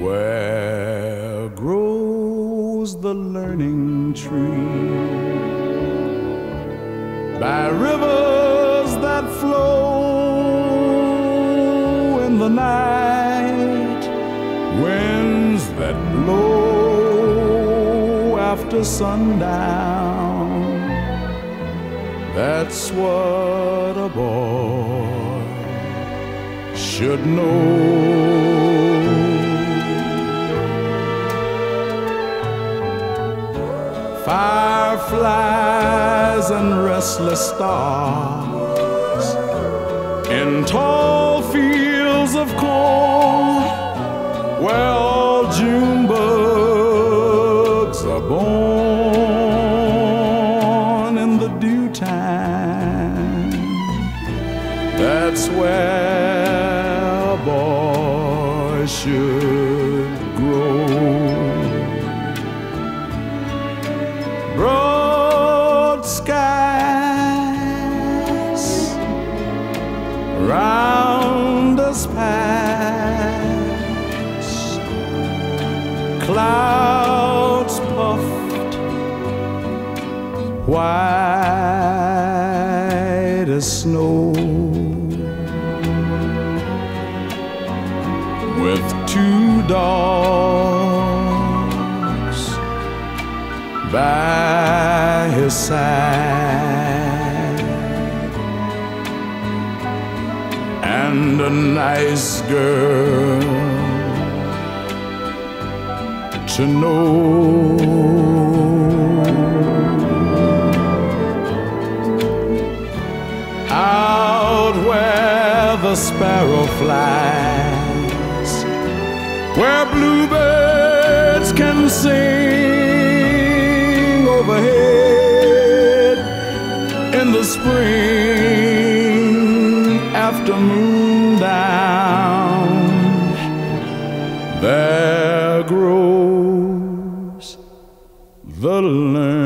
Where grows the learning tree? By rivers that flow in the night, winds that blow after sundown. That's what a boy should know. Fireflies and restless stars in tall fields of corn, where all June bugs are born in the due time. That's where a boy should grow. Broad skies round us pass, clouds puffed white as snow, with two dogs by his side, and a nice girl to know. Out where the sparrow flies, where bluebirds can sing overhead in the spring after moondown, there grows the learning tree.